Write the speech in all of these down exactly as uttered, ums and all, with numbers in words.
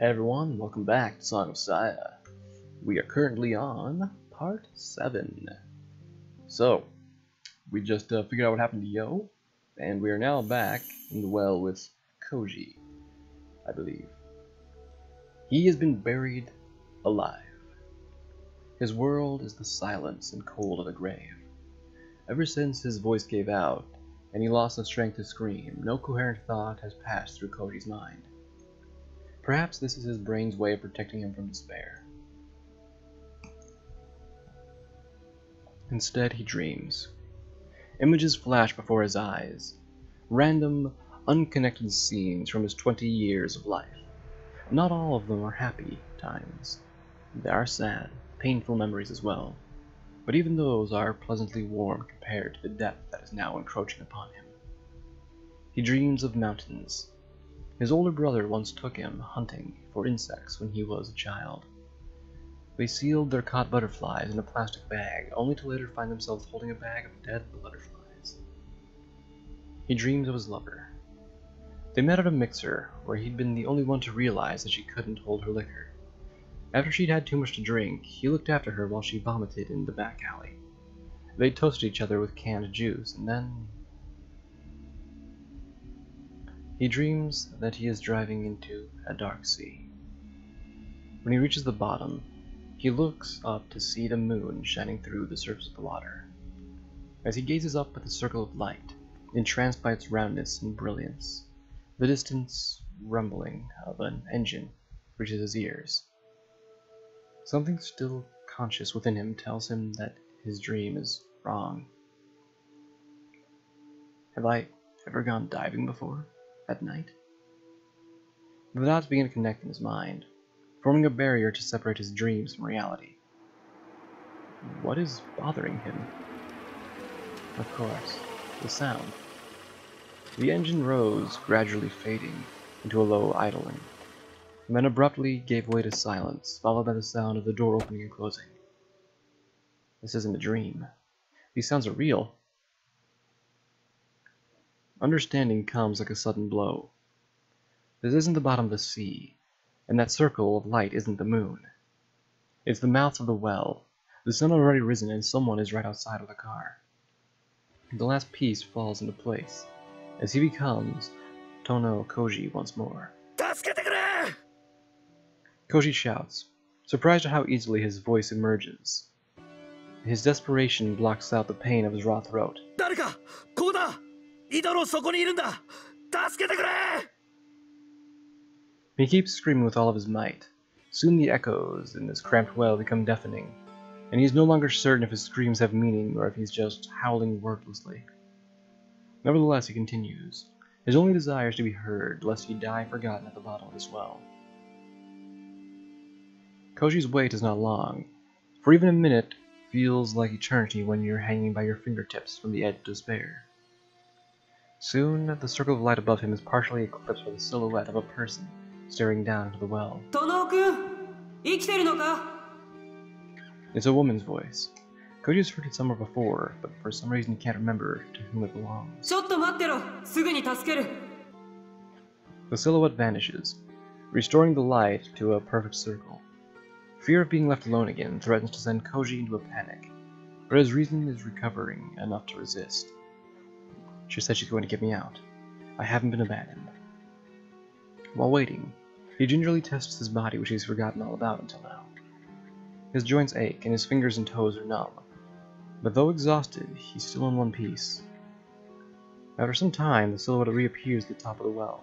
Hey everyone, welcome back to Song of Saya. We are currently on part seven. So, we just uh, figured out what happened to Yo, and we are now back in the well with Koji, I believe. He has been buried alive. His world is the silence and cold of a grave. Ever since his voice gave out, and he lost the strength to scream, no coherent thought has passed through Koji's mind. Perhaps this is his brain's way of protecting him from despair. Instead, he dreams. Images flash before his eyes. Random, unconnected scenes from his twenty years of life. Not all of them are happy times. There are sad, painful memories as well. But even those are pleasantly warm compared to the depth that is now encroaching upon him. He dreams of mountains. His older brother once took him hunting for insects when he was a child. They sealed their caught butterflies in a plastic bag, only to later find themselves holding a bag of dead butterflies. He dreams of his lover. They met at a mixer, where he'd been the only one to realize that she couldn't hold her liquor. After she'd had too much to drink, he looked after her while she vomited in the back alley. They toasted each other with canned juice, and then... He dreams that he is driving into a dark sea. When he reaches the bottom, he looks up to see the moon shining through the surface of the water. As he gazes up at the circle of light, entranced by its roundness and brilliance, the distant rumbling of an engine reaches his ears. Something still conscious within him tells him that his dream is wrong. Have I ever gone diving before? At night? The dots begin to connect in his mind, forming a barrier to separate his dreams from reality. What is bothering him? Of course, the sound. The engine rose, gradually fading into a low idling, and then abruptly gave way to silence, followed by the sound of the door opening and closing. This isn't a dream. These sounds are real. Understanding comes like a sudden blow. This isn't the bottom of the sea, and that circle of light isn't the moon. It's the mouth of the well. The sun has already risen, and someone is right outside of the car. The last piece falls into place, as he becomes Tono Koji once more. Koji shouts, surprised at how easily his voice emerges. His desperation blocks out the pain of his raw throat. He keeps screaming with all of his might. Soon the echoes in this cramped well become deafening, and he is no longer certain if his screams have meaning or if he's just howling wordlessly. Nevertheless, he continues. His only desire is to be heard, lest he die forgotten at the bottom of this well. Koji's wait is not long, for even a minute feels like eternity when you're hanging by your fingertips from the edge of despair. Soon, the circle of light above him is partially eclipsed by the silhouette of a person staring down into the well. It's a woman's voice. Koji's heard it somewhere before, but for some reason he can't remember to whom it belongs. The silhouette vanishes, restoring the light to a perfect circle. Fear of being left alone again threatens to send Koji into a panic, but his reason is recovering enough to resist. She said she's going to get me out. I haven't been abandoned. While waiting, he gingerly tests his body, which he's forgotten all about until now. His joints ache, and his fingers and toes are numb. But though exhausted, he's still in one piece. After some time, the silhouette reappears at the top of the well.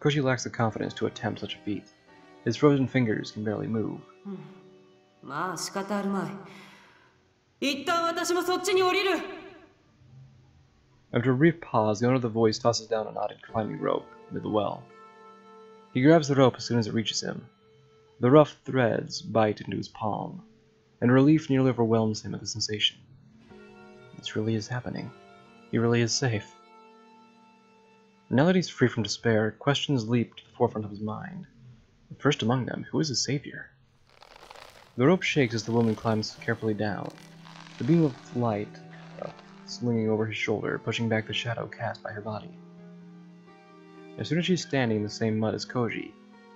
Koji lacks the confidence to attempt such a feat. His frozen fingers can barely move. After a brief pause, the owner of the voice tosses down a knotted climbing rope into the well. He grabs the rope as soon as it reaches him. The rough threads bite into his palm, and relief nearly overwhelms him at the sensation. This really is happening. He really is safe. Now that he's free from despair, questions leap to the forefront of his mind. First among them, who is his savior? The rope shakes as the woman climbs carefully down. The beam of light uh, slinging over his shoulder, pushing back the shadow cast by her body. As soon as she's standing in the same mud as Koji,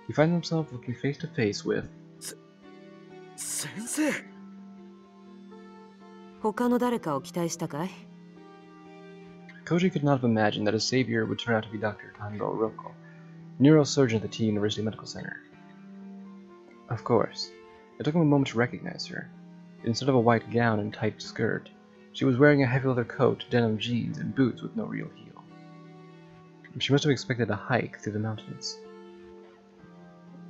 he finds himself looking face to face with Sensei. Koji could not have imagined that his savior would turn out to be Doctor Tango Roko, neurosurgeon at the T University Medical Center. Of course, it took him a moment to recognize her. Instead of a white gown and tight skirt, she was wearing a heavy leather coat, denim jeans, and boots with no real heel. She must have expected a hike through the mountains.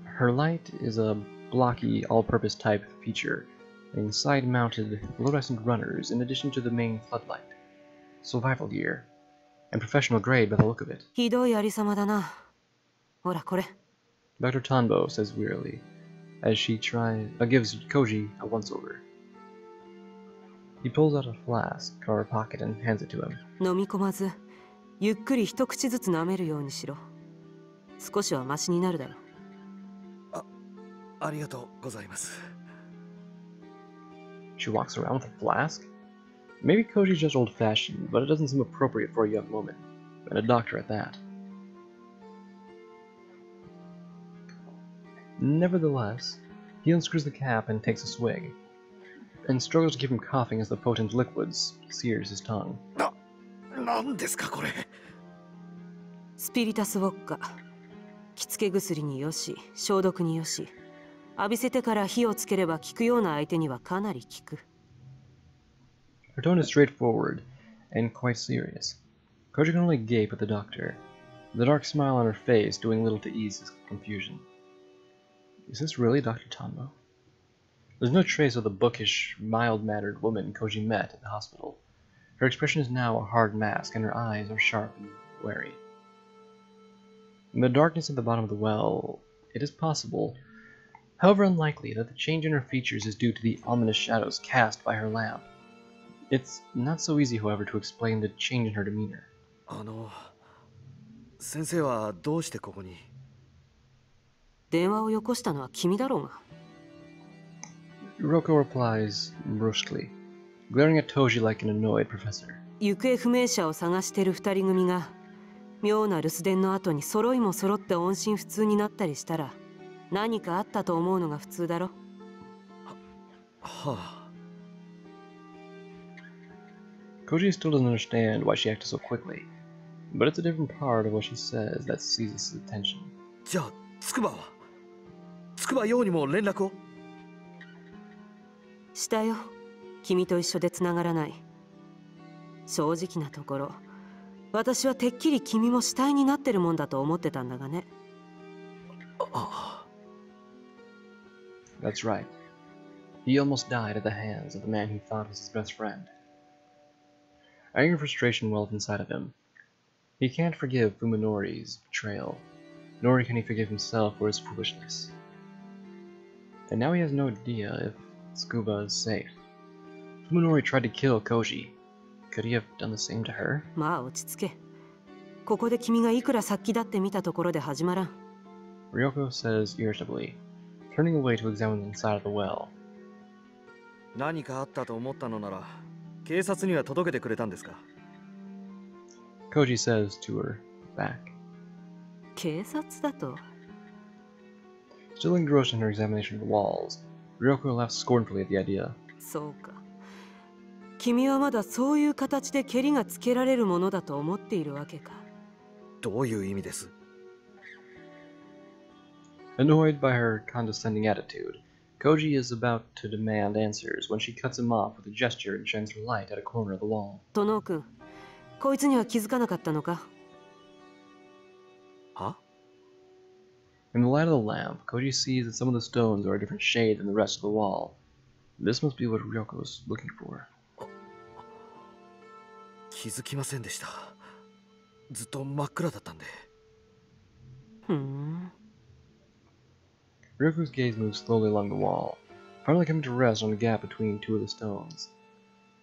Her light is a blocky, all-purpose type feature, and side-mounted, fluorescent runners in addition to the main floodlight. Survival gear, and professional grade by the look of it. Doctor Tanbo says wearily, as she tries, uh, gives Koji a once-over. He pulls out a flask from her pocket and hands it to him. She walks around with a flask? Maybe Koji's just old-fashioned, but it doesn't seem appropriate for a young woman, and a doctor at that. Nevertheless, he unscrews the cap and takes a swig, and struggles to keep him coughing as the potent liquids sears his tongue. Her tone is straightforward and quite serious. Koji can only gape at the doctor, the dark smile on her face doing little to ease his confusion. Is this really Doctor Tanbo? There's no trace of the bookish, mild-mannered woman Koji met at the hospital. Her expression is now a hard mask, and her eyes are sharp and wary. In the darkness at the bottom of the well, it is possible, however unlikely, that the change in her features is due to the ominous shadows cast by her lamp. It's not so easy, however, to explain the change in her demeanor. Ryoko replies brusquely, glaring at Toji like an annoyed professor. Koji still doesn't understand why she acted so quickly, but it's a different part of what she says that seizes his attention. That's right. He almost died at the hands of the man he thought was his best friend. Anger and frustration welled inside of him. He can't forgive Fuminori's betrayal, nor can he forgive himself for his foolishness. And now he has no idea if Tsukuba is safe. Fuminori tried to kill Koji. Could he have done the same to her? Ryoko says irritably, turning away to examine the inside of the well. Koji says to her back. Still engrossed in her examination of the walls, Ryoko laughs scornfully at the idea. Annoyed by her condescending attitude, Koji is about to demand answers when she cuts him off with a gesture and shines her light at a corner of the wall. Tono-kun, huh? In the light of the lamp, Koji sees that some of the stones are a different shade than the rest of the wall. This must be what Ryoko is looking for. Hmm. Ryoko's gaze moves slowly along the wall, finally coming to rest on a gap between two of the stones.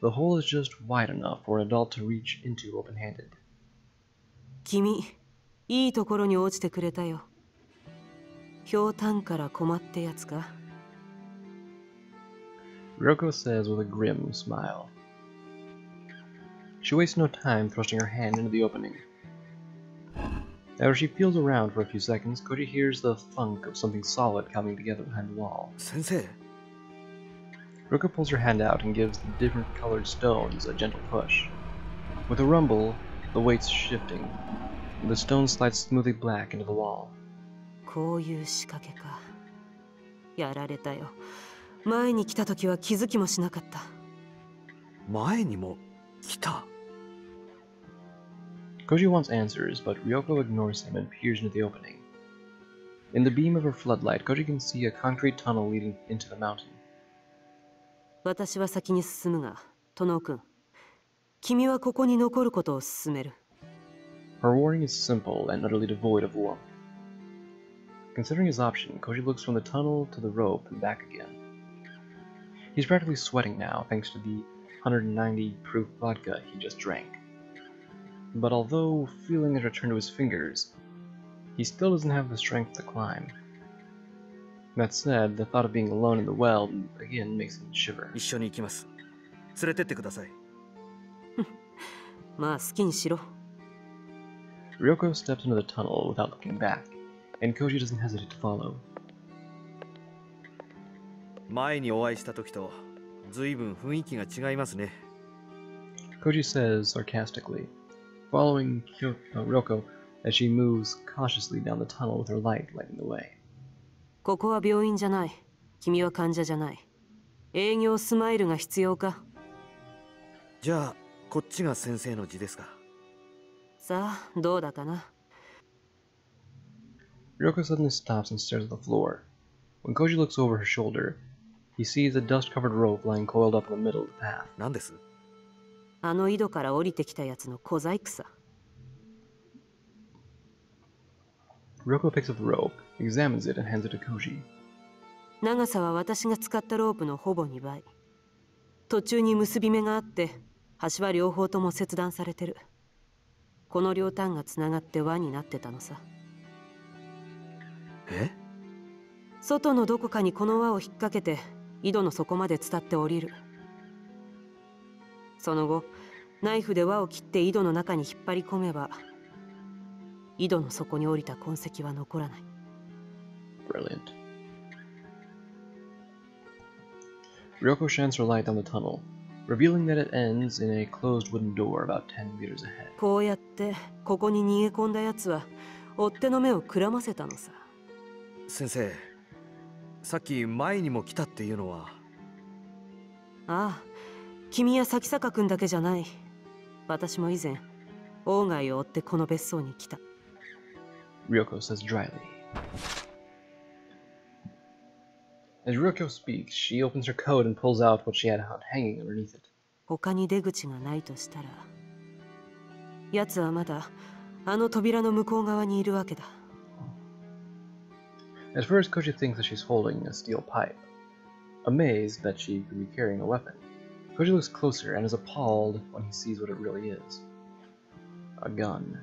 The hole is just wide enough for an adult to reach into open-handed. Ryoko says with a grim smile. She wastes no time thrusting her hand into the opening. As she peels around for a few seconds, Koji hears the thunk of something solid coming together behind the wall. Sensei! Roko pulls her hand out and gives the different colored stones a gentle push. With a rumble, the weight's shifting. The stone slides smoothly black into the wall. Koji wants answers, but Ryoko ignores him and peers into the opening. In the beam of her floodlight, Koji can see a concrete tunnel leading into the mountain. Her warning is simple and utterly devoid of warmth. Considering his option, Koji looks from the tunnel to the rope and back again. He's practically sweating now, thanks to the one hundred ninety proof vodka he just drank. But although feeling has returned to his fingers, he still doesn't have the strength to climb. That said, the thought of being alone in the well again makes him shiver. Ryoko steps into the tunnel without looking back, and Koji doesn't hesitate to follow. Koji says sarcastically, following Ryoko as she moves cautiously down the tunnel with her light lighting the way. Ryoko suddenly stops and stares at the floor. When Koji looks over her shoulder, he sees a dust-covered rope lying coiled up in the middle of the path. Ryoko picks up the rope, examines it, and hands it to Koji. Brilliant. Ryoko shines her light down the tunnel, revealing that it ends in a closed wooden door about ten meters ahead. Sensei, Ryoko says dryly. As Ryoko speaks, she opens her coat and pulls out what she had hanging underneath it. At first, Koji thinks that she's holding a steel pipe. Amazed that she could be carrying a weapon, Koji looks closer and is appalled when he sees what it really is. A gun.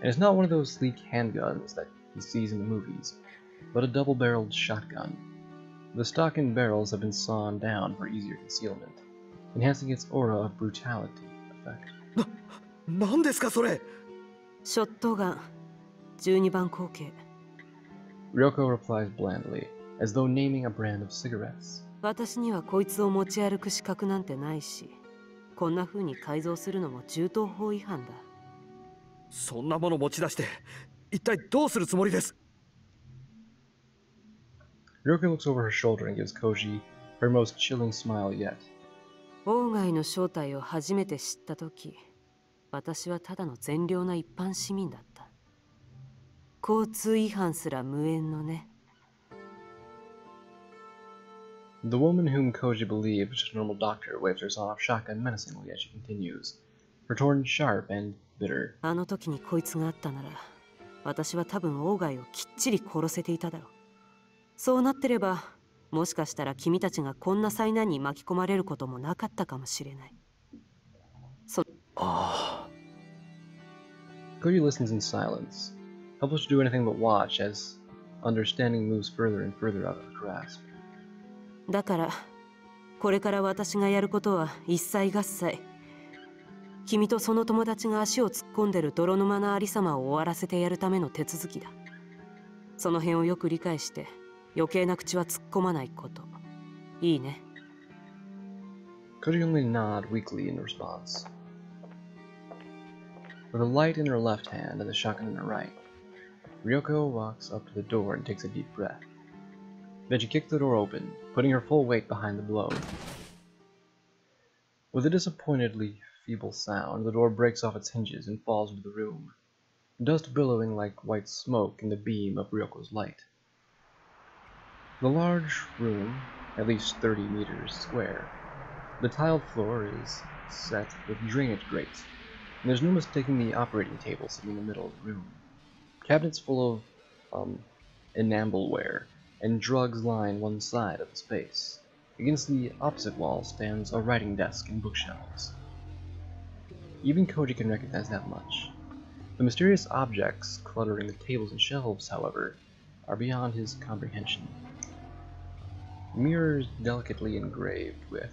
And it's not one of those sleek handguns that he sees in the movies, but a double-barreled shotgun. The stock and barrels have been sawn down for easier concealment, enhancing its aura of brutality effect. Ryoko replies blandly, as though naming a brand of cigarettes. Ryoko looks over her shoulder and gives Koji her most chilling smile yet. The woman whom Koji believed was just a normal doctor waves her sawed-off shotgun menacingly as she continues, her tone sharp and bitter. Oh. Koji listens in silence, helpless to do anything but watch as understanding moves further and further out of her grasp. 君とその友達が足を突っ込んでる泥沼なありさまを終わらせてやるための手続きだ。その辺をよく理解して、余計な口は突っ込まないこと。いいね。Curiously nod weakly in response. With a light in her left hand and a shotgun in her right, Ryoko walks up to the door and takes a deep breath. Then she kicks the door open, putting her full weight behind the blow. With a disappointedly feeble sound, the door breaks off its hinges and falls into the room, dust billowing like white smoke in the beam of Ryoko's light. The large room, at least thirty meters square, the tiled floor is set with drainage grates, and there's no mistaking the operating table sitting in the middle of the room. Cabinets full of um, enamelware and drugs line one side of the space. Against the opposite wall stands a writing desk and bookshelves. Even Koji can recognize that much. The mysterious objects cluttering the tables and shelves, however, are beyond his comprehension. Mirrors delicately engraved with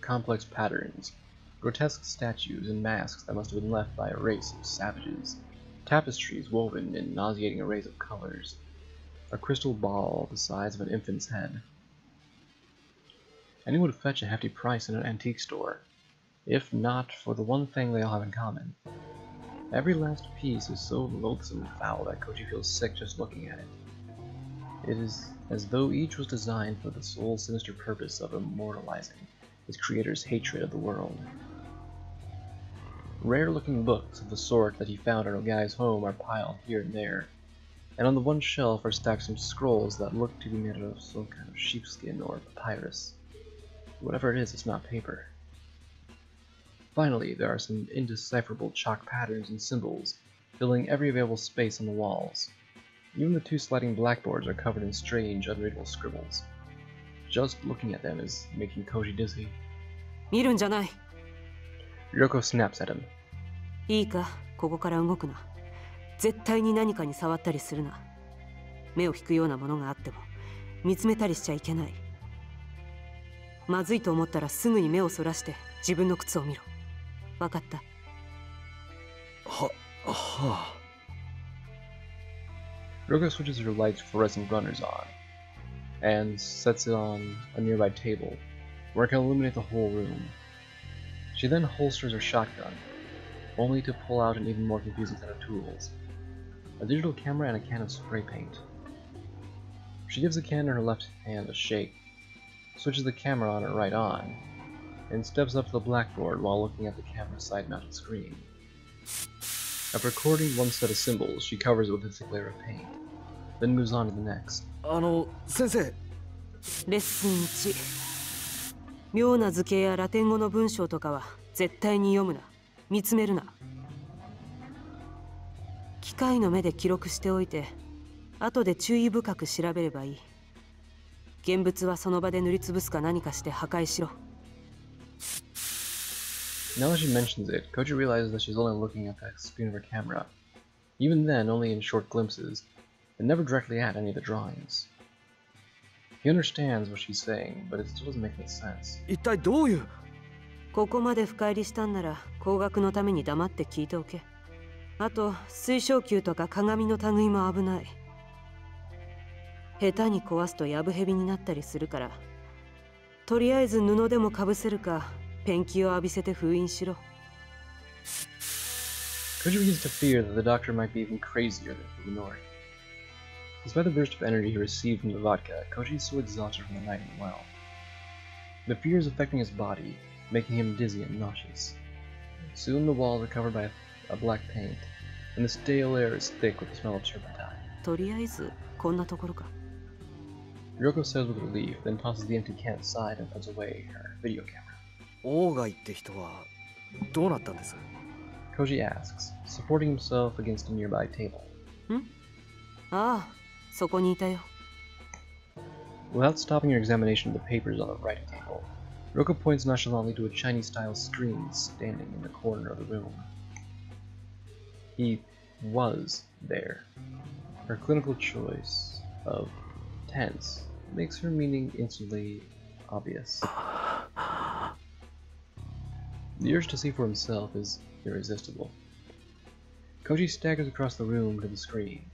complex patterns, grotesque statues and masks that must have been left by a race of savages, tapestries woven in nauseating arrays of colors, a crystal ball the size of an infant's head. And it would fetch a hefty price in an antique store, if not for the one thing they all have in common. Every last piece is so loathsome and foul that Koji feels sick just looking at it. It is as though each was designed for the sole sinister purpose of immortalizing his creator's hatred of the world. Rare-looking books of the sort that he found at Ogai's home are piled here and there, and on the one shelf are stacked some scrolls that look to be made out of some kind of sheepskin or papyrus. Whatever it is, it's not paper. Finally, there are some indecipherable chalk patterns and symbols, filling every available space on the walls. Even the two sliding blackboards are covered in strange, unreadable scribbles. Just looking at them is making Koji dizzy. Ryoko snaps at him. Ha, ha. Ryoko switches her light's fluorescent runners on, and sets it on a nearby table, where it can illuminate the whole room. She then holsters her shotgun, only to pull out an even more confusing set of tools, a digital camera and a can of spray paint. She gives the can in her left hand a shake, switches the camera on her right on, and steps up to the blackboard while looking at the camera's side-mounted screen. After recording one set of symbols, she covers it with a thick layer of paint, then moves on to the next. Ano, sensei. Lesson one. 妙な図形やラテン語の文章とかは絶対に読むな、見つめるな。機械の目で記録しておいて、後で注意深く調べればいい。現物はその場で塗りつぶすか何かして破壊しろ。 Now that she mentions it, Koji realizes that she's only looking at the screen of her camera. Even then, only in short glimpses, and never directly at any of the drawings. He understands what she's saying, but it still doesn't make any sense. Koji begins to fear that the doctor might be even crazier than Fuminori. Despite the burst of energy he received from the vodka, Koji is so exhausted from the night in the well. The fear is affecting his body, making him dizzy and nauseous. Soon the walls are covered by a black paint, and the stale air is thick with the smell of turpentine. Ryoko says with relief, then tosses the empty can aside and puts away her video camera. Koji asks, supporting himself against a nearby table. Hmm? Ah, without stopping her examination of the papers on the writing table, Ryoko points nonchalantly to a Chinese-style screen standing in the corner of the room. He was there. Her clinical choice of tense makes her meaning instantly obvious. The urge to see for himself is irresistible. Koji staggers across the room to the screen,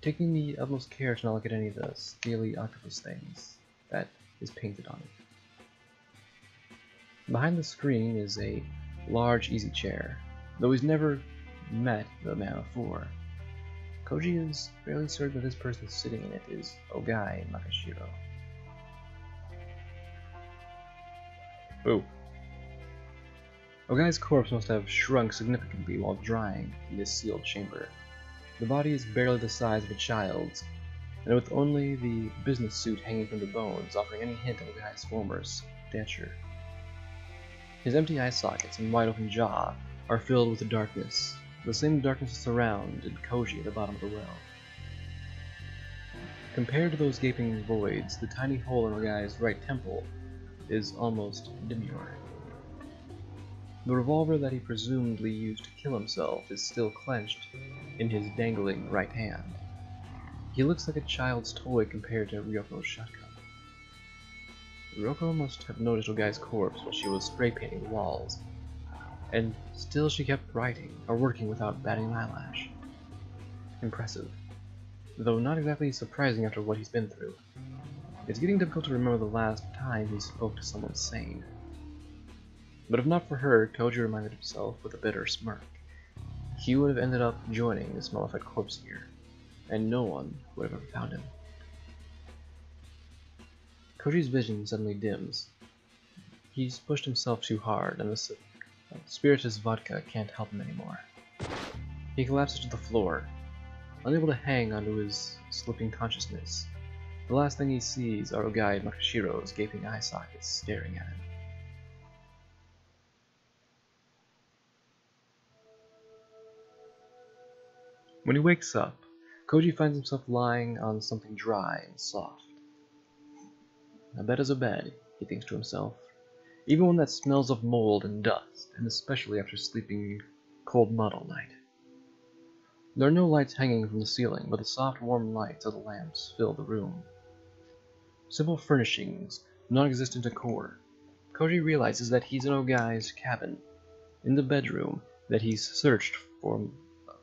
taking the utmost care to not look at any of the scaly octopus things that is painted on it. Behind the screen is a large easy chair, though he's never met the man before. Koji is fairly certain that this person sitting in it is Ogai Makashiro. Boo. Ogai's corpse must have shrunk significantly while drying in this sealed chamber. The body is barely the size of a child's, and with only the business suit hanging from the bones offering any hint of Ogai's former stature. His empty eye sockets and wide-open jaw are filled with the darkness, the same darkness that surrounded Koji at the bottom of the well. Compared to those gaping voids, the tiny hole in Ogai's right temple is almost demure. The revolver that he presumably used to kill himself is still clenched in his dangling right hand. He looks like a child's toy compared to Ryoko's shotgun. Ryoko must have noticed Ogai's corpse when she was spray painting the walls, and still she kept writing or working without batting an eyelash. Impressive, though not exactly surprising after what he's been through. It's getting difficult to remember the last time he spoke to someone sane. But if not for her, Koji reminded himself with a bitter smirk, he would have ended up joining this mummified corpse here, and no one would have ever found him. Koji's vision suddenly dims. He's pushed himself too hard, and the spiritus vodka can't help him anymore. He collapses to the floor, unable to hang onto his slipping consciousness. The last thing he sees are Ogai Makashiro's gaping eye sockets staring at him. When he wakes up, Koji finds himself lying on something dry and soft. A bed is a bed, he thinks to himself, even one that smells of mold and dust, and especially after sleeping cold mud all night. There are no lights hanging from the ceiling, but the soft, warm lights of the lamps fill the room. Simple furnishings, non-existent decor. Koji realizes that he's in Ogai's cabin, in the bedroom that he's searched for.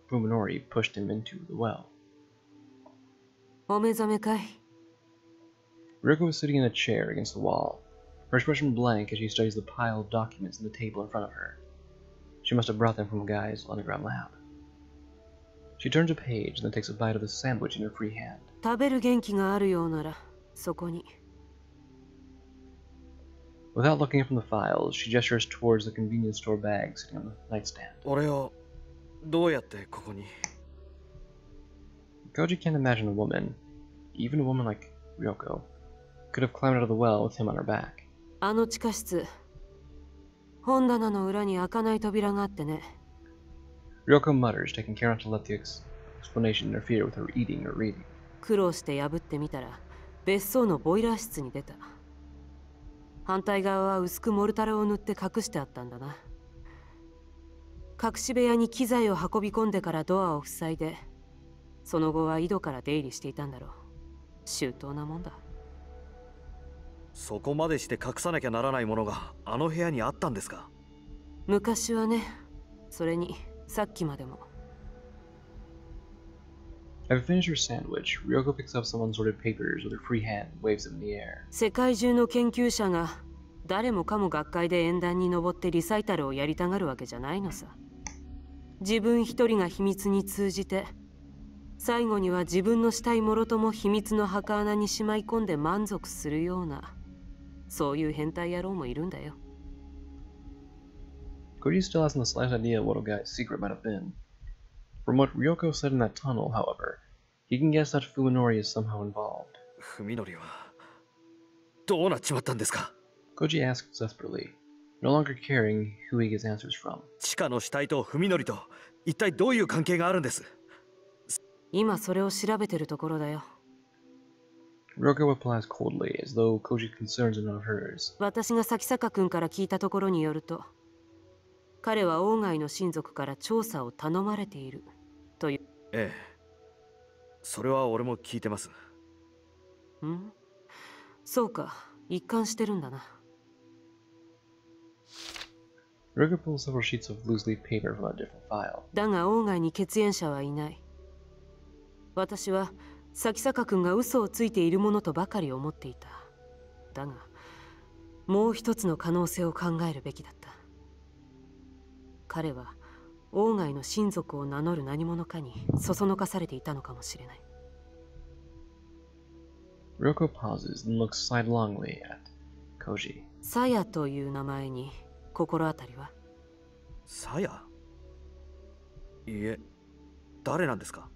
Fuminori pushed him into the well. Ryoko is sitting in a chair against the wall, her expression blank as she studies the pile of documents on the table in front of her. She must have brought them from Ogai's underground lab. She turns a page and then takes a bite of the sandwich in her free hand. Without looking up from the files, she gestures towards the convenience store bag sitting on the nightstand. Koji can't imagine a woman, even a woman like Ryoko, could have climbed out of the well with him on her back. Ryoko mutters, taking care not to let the ex explanation interfere with her eating or reading. Having finished her sandwich, Ryoko picks up some unsorted papers with her free hand and waves them in the air. Koji still hasn't the slightest idea what Ogai's secret might have been. From what Ryoko said in that tunnel, however, he can guess that Fuminori is somehow involved. Koji asks desperately, no longer caring who he gets answers from. Ryoko replies coldly, as though Koji's concerns are none of hers. Ryoko pulls several sheets of loose-leaf paper from a different file. Ryoko pauses and looks sidelongly at Koji. Saya という名前に心当たりは? Saya? いいえ、誰なんですか?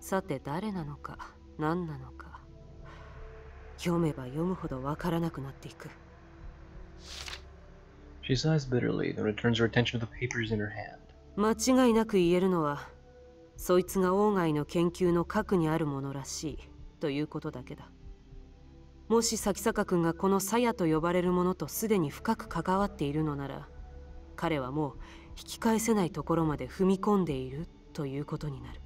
さて誰なのか、何なのか。読めば読むほどわからなくなっていく。She sighs bitterly, then returns her attention to the papers in her hand. 間違いなく言えるのは、そいつが王外の研究の核にあるものらしいということだけだ。もし崎坂君がこのサヤと呼ばれるものとすでに深く関わっているのなら、彼はもう引き返せないところまで踏み込んでいるということになる。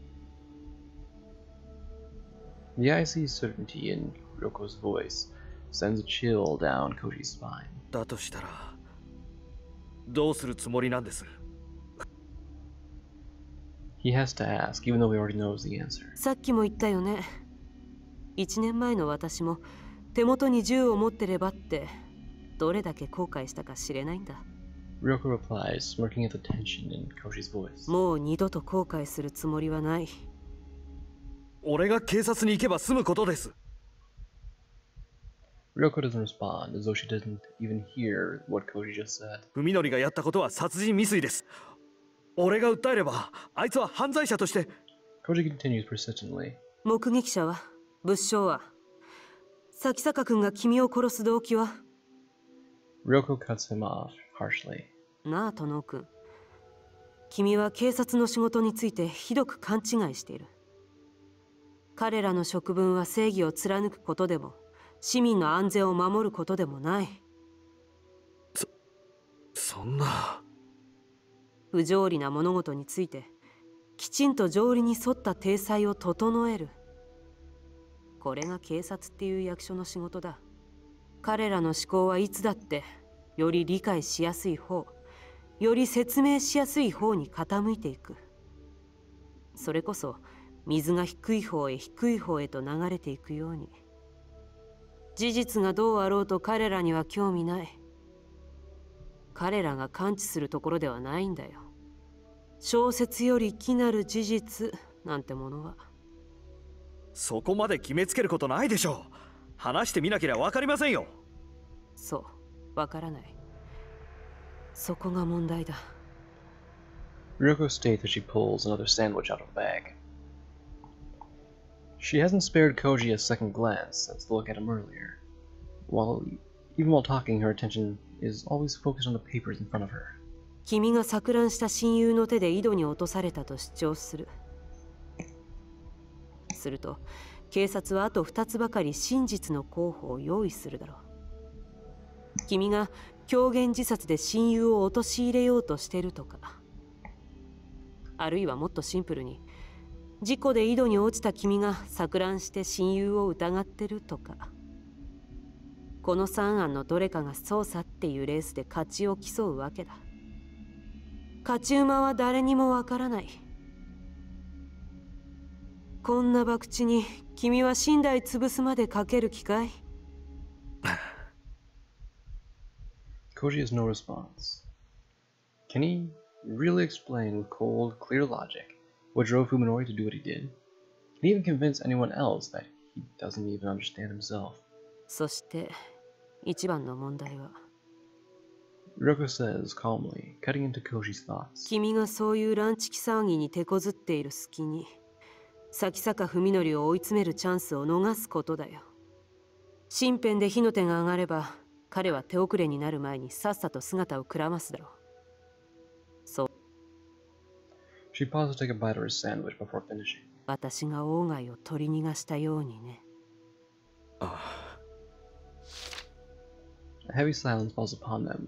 The icy certainty in Ryoko's voice sends a chill down Koji's spine. だとしたら、どうするつもりなんです? He has to ask, even though he already knows the answer. さっきも言ったよね。一年前の私も。手元に銃を持ってればってどれだけ後悔したか知れないんだ。Ryoko replies, smirking at the tension in Koji's voice. もう二度と後悔するつもりはない。俺が警察に行けば済むことです。Ryoko doesn't respond, as though she didn't even hear what Koji just said. 文則がやったことは殺人未遂です。俺が訴えれば、あいつは犯罪者として。Koji continues persistently. 目撃者は、物証は。Sakisaka君が君を殺す動機は? Ryoko cuts him off harshly. なあ、トノ君。君は警察の仕事についてひどく勘違いしている。彼らの職分は正義を貫くことでも、市民の安全を守ることでもない。そ、そんな。不条理な物事について、きちんと条理に沿った体裁を整える。これが警察っていう役所の仕事だ。彼らの思考はいつだって、より理解しやすい方、より説明しやすい方に傾いていく。それこそ、水が低い方へ低い方へと流れていくように。事実がどうあろうと彼らには興味ない。彼らが感知するところではないんだよ。小説より奇なる事実なんてものは。そこまで決めつけることないでしょう。話してみなければわかりませんよ。そう、わからない。そこが問題だ。Ryoko states that she pulls another sandwich out of the bag. She hasn't spared Koji a second glance since the look at him earlier. While even while talking, her attention is always focused on the papers in front of her. 君が錯乱した親友の手で井戸に落とされたと主張する。すると、警察はあとふたつばかり真実の候補を用意するだろう。君が狂言自殺で親友を陥れようとしてるとか、あるいはもっとシンプルに、事故で井戸に落ちた君が錯乱して親友を疑ってるとか、このさん案のどれかが捜査っていうレースで勝ちを競うわけだ。勝ち馬は誰にもわからない。こんな博打に君は信頼潰すまでかける気かい? Koji has no response. Can he really explain with cold, clear logic what drove Fuminori to do what he did? Can he even convince anyone else that he doesn't even understand himself? そして一番の問題は Ryoko says calmly, cutting into Koji's thoughts. 君がそういう乱痴気騒ぎに手こずっている隙にSakisaka Fuminoriを追い詰めるチャンスを逃すことだよ。身辺で火の手が上がれば、彼は手遅れになる前にさっさと姿をくらますだろう。そう。She paused to take a bite of her sandwich before finishing. 私が王外を取り逃がしたようにね。ああ。A heavy silence falls upon them,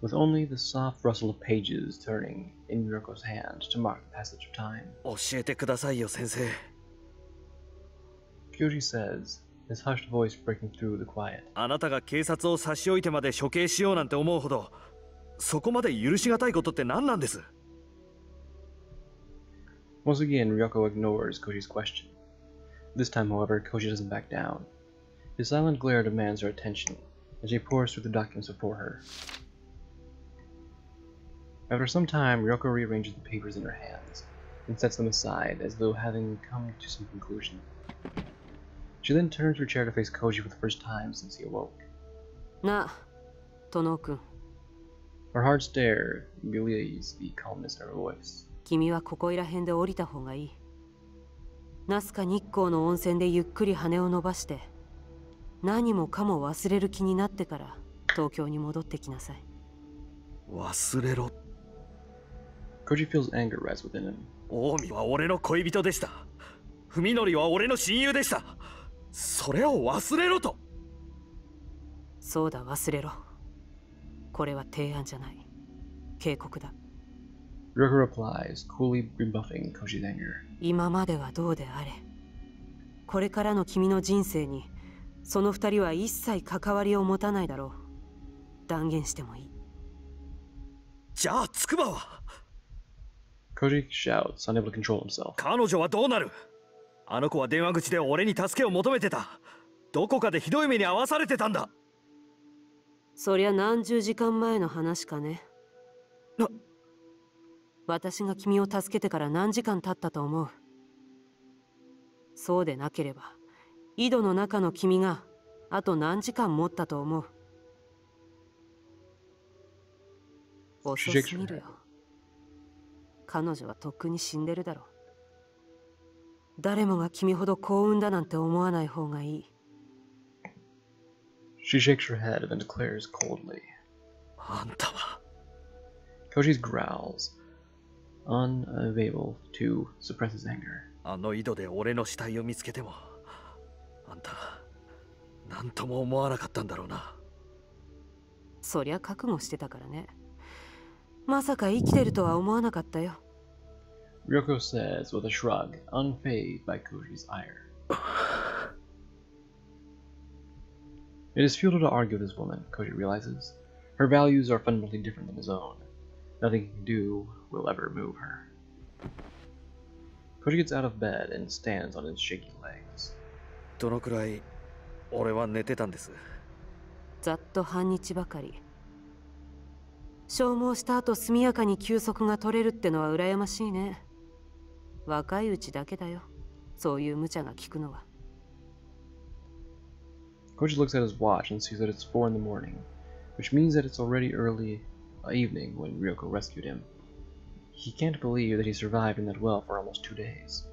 with only the soft rustle of pages turning in Ryoko's hand to mark the passage of time. 教えてくださいよ、先生。Koji says, his hushed voice breaking through the quiet. あなたが警察を差し置いてまで処刑しようなんて思うほど、そこまで許しがたいことって何なんです? Once again, Ryoko ignores Koji's question. This time, however, Koji doesn't back down. His silent glare demands her attention, and she pours through the documents before her. After some time, Ryoko rearranges the papers in her hands, and sets them aside as though having come to some conclusion. She then turns her chair to face Koji for the first time since he awoke. Na, Tono-kun. Her hard stare belies the calmness in her voice. 君はここいら辺で降りた方がいい。ナスカ日光の温泉でゆっくり羽を伸ばして、何もかも忘れる気になってから東京に戻ってきなさい。忘れろ。Koji feels anger rise within him. オウミは俺の恋人でした。文則は俺の親友でした。それを忘れろと。そうだ、忘れろ。これは提案じゃない。警告だ。 Ryoko replies, coolly rebuffing Koji's anger. 今まではどうであれ。これからの君の人生にその二人は一切関わりを持たないだろう。断言してもいい。じゃあ筑波は。Koji shouts, unable to control himself. 彼女はどうなる？あの子は電話口で俺に助けを求めてた。どこかでひどい目に遭わされてたんだ。そりゃ何十時間前の話かね。な。 私が君を助けてから何時間経ったと思う。そうでなければ、井戸の中の君があと何時間持ったと思う。遅すぎるよ。彼女はとっくに死んでるだろう。誰もが君ほど幸運だなんて思わない方がいい。She shakes her head and declares coldly. あんたは。Koji growls. Unable to suppress his anger. あの井戸で俺の死体を見つけても、あんた何とも思わなかったんだろうな。そりゃ覚悟してたからね。まさか生きてるとは思わなかったよ。Ryoko says with a shrug, unfazed by Koji's ire. It is futile to argue with this woman, Koji realizes. Her values are fundamentally different than his own. Nothing he can do will ever move her. Koji gets out of bed and stands on his shaky legs. どのくらい俺は寝てたんです。ざっと半日ばかり。消耗した後速やかに休息が取れるってのは羨ましいね。若いうちだけだよ。そういう無茶が効くのは。Koji looks at his watch and sees that it's four in the morning, which means that it's already early. Evening when Ryoko rescued him. He can't believe that he survived in that well for almost two days.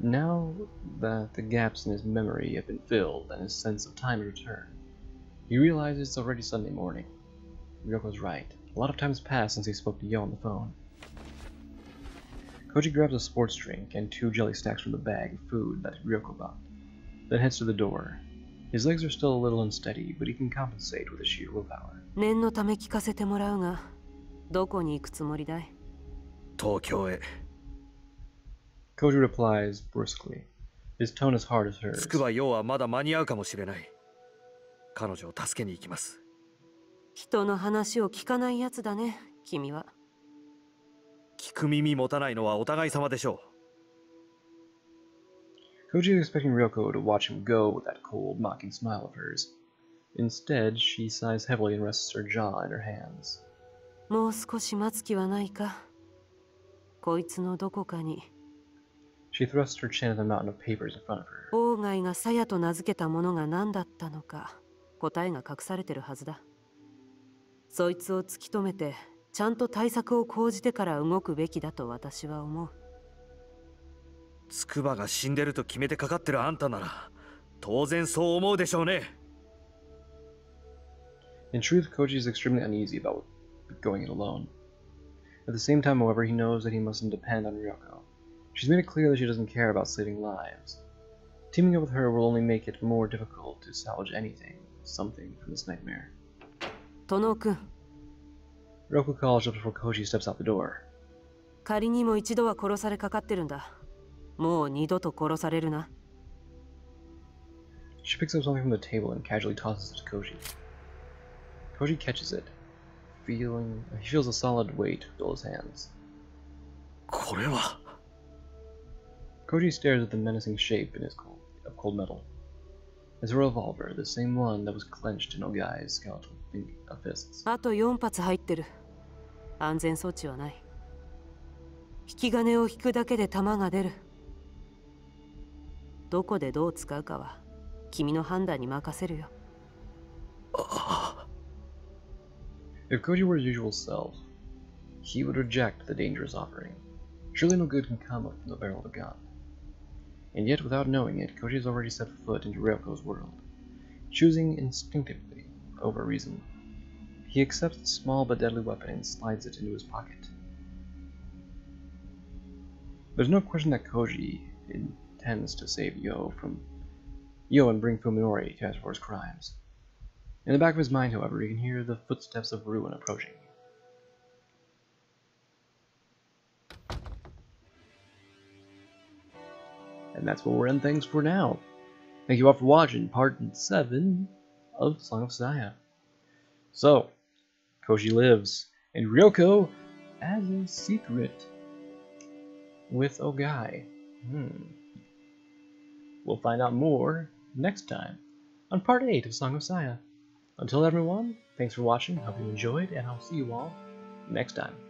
Now that the gaps in his memory have been filled and his sense of time has returned, he realizes it's already Sunday morning. Ryoko's right. A lot of time has passed since he spoke to Yo on the phone. Koji grabs a sports drink and two jelly snacks from the bag of food that Ryoko bought, then heads to the door. His legs are still a little unsteady, but he can compensate with his sheer willpower. 念のため聞かせてもらうが、どこに行くつもりだい? 東京へ。Koji replies brusquely. His tone is hard as hers. つくばよはまだ間に合うかもしれない。彼女を助けに行きます。人の話を聞かないやつだね、君は。聞く耳持たないのはお互い様でしょう。 Koji is expecting Ryoko to watch him go with that cold, mocking smile of hers. Instead, she sighs heavily and rests her jaw in her hands. もう少し待つ気はないか。こいつのどこかに。She thrusts her chin at the mountain of papers in front of her. オーガイがサヤと名付けたものが何だったのか、答えが隠されてるはずだ。そいつを突き止めて、ちゃんと対策を講じてから動くべきだと私は思う。 筑波が死んでると決めてかかってるあんたなら、当然そう思うでしょうね。In truth, Koji is extremely uneasy about going it alone. At the same time, however, he knows that he mustn't depend on Ryoko. She's made it clear that she doesn't care about saving lives. Teaming up with her will only make it more difficult to salvage anything, something from this nightmare. Tono-kun. Ryoko calls just before Koji steps out the door. 仮にも一度は殺されかかってるんだ。 もう二度と殺されるな。She picks up something from the table and casually tosses it to Koji. Koji catches it, feeling he feels a solid weight to those hands. Koji stares at the menacing shape in his cold, of cold metal. His revolver, the same one that was clenched in Ogai's skeletal fists. If Koji were his usual self, he would reject the dangerous offering. Surely no good can come up from the barrel of a gun. And yet, without knowing it, Koji has already set foot into Ryoko's world, choosing instinctively over reason. He accepts the small but deadly weapon and slides it into his pocket. There's no question that Koji intends to save Yo from Yo and bring Fuminori to answer for his crimes. In the back of his mind, however, he can hear the footsteps of ruin approaching. And that's where we're end things for now. Thank you all for watching part seven of Song of Saya. So, Koji lives, and Ryoko as a secret with Ogai. Hmm. We'll find out more next time on part eight of Song of Saya. Until everyone, thanks for watching, hope you enjoyed, and I'll see you all next time.